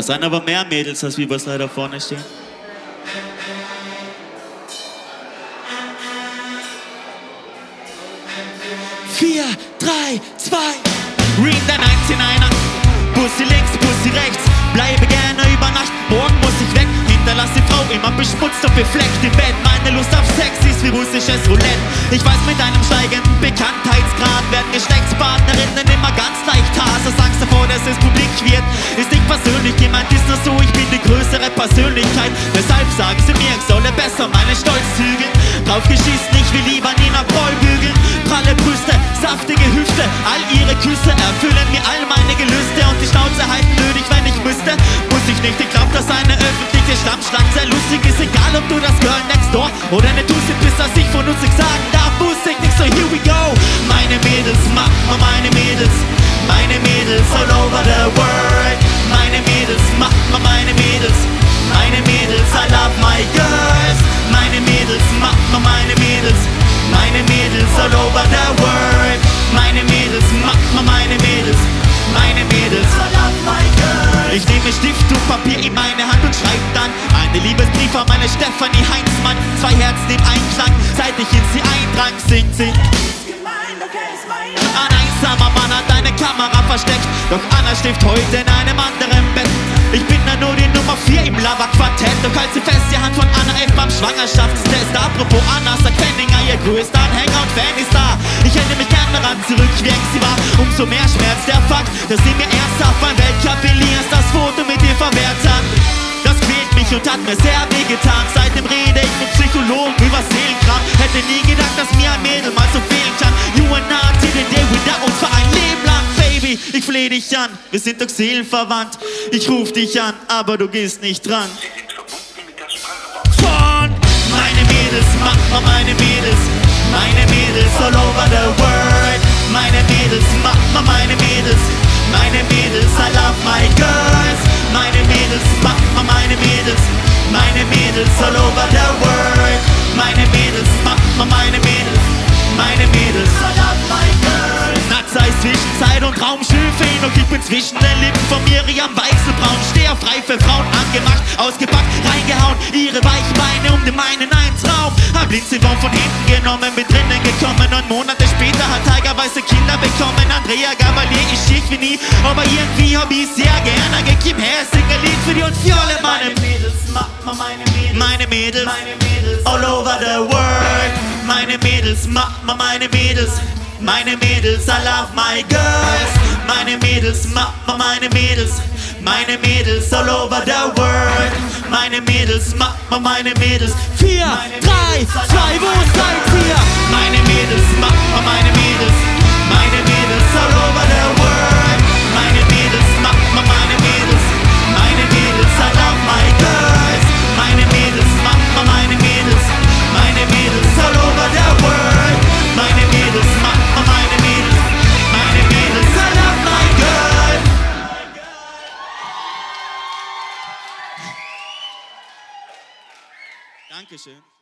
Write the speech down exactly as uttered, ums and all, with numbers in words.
Das sind aber mehr Mädels, als wir was leider vorne stehen. vier, drei, zwei. Rin neunziger, Bussi links, Bussi rechts. Bleibe gerne über Nacht, morgen muss ich weg. Hinterlass die Frau immer beschmutzt und befleckt im Bett. Meine Lust auf Sex ist wie russisches Roulette. Ich weiß, mit einem steigenden Bekanntheitsgrad werden Geschlechtspartnerinnen immer ganz leicht Hass. Aus Angst davor, dass es publik wird, ist nicht persönlich. Jemand ist nur so, ich bin die größere Persönlichkeit. Weshalb sagen sie mir, ich solle besser meinen Stolz zügeln. Drauf geschissen, ich will lieber Nina Paul bügeln. Pralle Brüste, saftige Hüfte, all ihre Küsse erfüllen mir all meine Gelüste. Und die Schnauze halten nötig, wenn ich müsste. Muss ich nicht, ich glaub, dass eine öffentliche Schlammschlacht sehr lustig ist. Egal, ob du das Girl next door oder eine Dusel bist, dass ich von uns nichts sagen darf. Muss ich nicht, so here we go. Meine Mädels, mach mal meine Mädels. Meine Mädels all over the world. Meine Mädels, mach mal meine Mädels. Meine Mädels, I love my girls. Meine Mädels, mach mal meine Mädels. Meine Mädels all over the world. Meine Mädels, macht mal meine Mädels. Meine Mädels all over my girl. Ich nehme Stift und Papier in meine Hand und schreibe dann einen Liebesbrief an meine Stephanie Heinzmann. Zwei Herzen im Einklang, seit ich in sie eindrang. Sing, sing. Ein einsamer Mann hat eine Kamera versteckt, doch Anna schläft heute in einem anderen Bett. Ich bin da nur die Nummer vier im Lava-Quartett. Doch halt sie fest die Hand von Anna F. beim Schwangerschaftstest. Apropos Anna, sagt Fenninger, ihr größter Anhänger und Fan ist da. Ich hätte mich gern daran zurück, wie eng sie war. Umso mehr schmerzt der Fakt, dass sie mir ernsthaft beim Weltcup Elias das Foto mit ihr verwehrt hat. Das quält mich und hat mir sehr weh getan. Seitdem rede ich mit Psychologen über Seelenkram. Hätte nie gedacht, dass mir ein Mädel mal so fehlen kann. You and I till the day we die, und zwar ein Leben lang. Baby, ich fleh dich an, wir sind doch seelenverwandt. Ich ruf dich an, aber du gehst nicht dran. Sie sind verbunden mit der Sprachbox. Von meine Mädels, mach mal meine Mädels. Meine Mädels all over the world. Meine Mädels, mach mal meine Mädels. Meine Mädels, I love my girls. Meine Mädels, mach mal meine Mädels. Meine Mädels all over the world. Meine Mädels, mach mal meine Mädels. Meine Mädels, I love my girls. Nazi zwischen Zeit und Raum, Schilfe. Doch ich bin zwischen den Lippen von Miriam weißelbraun. Steh auf reife Frauen, angemacht, ausgepackt, reingehauen. Ihre weichen Beine um den meinen einen Traum. Hab Linzi von hinten genommen, bin drinnen gekommen. Neun Monate später hat Tiger weiße Kinder bekommen. Andrea Gabalier, ich schick wie nie, aber irgendwie hab ich sehr gerne. Gib her, sing ein Lied für die und für alle meine Mädels. Macht mal meine Mädels. Meine Mädels. Meine Mädels. All over the world. Meine Mädels. Macht mal meine Mädels. Meine Mädels, I love my girls. Meine Mädels, mach mal meine Mädels. Meine Mädels all over the world. Meine Mädels, mach mal meine Mädels. vier, drei, zwei, wo seid ihr? Meine Mädels, mach mal meine Mädels. Meine Mädels all over the world. Meine Mädels, mach mal meine Mädels. Meine Mädels, I love my girls. Meine Mädels, mach mal meine Mädels. Meine Mädels all over the world. Meine Mädels, mach mal meine Mädels. Meine Mädels, I love my girl. Dankeschön.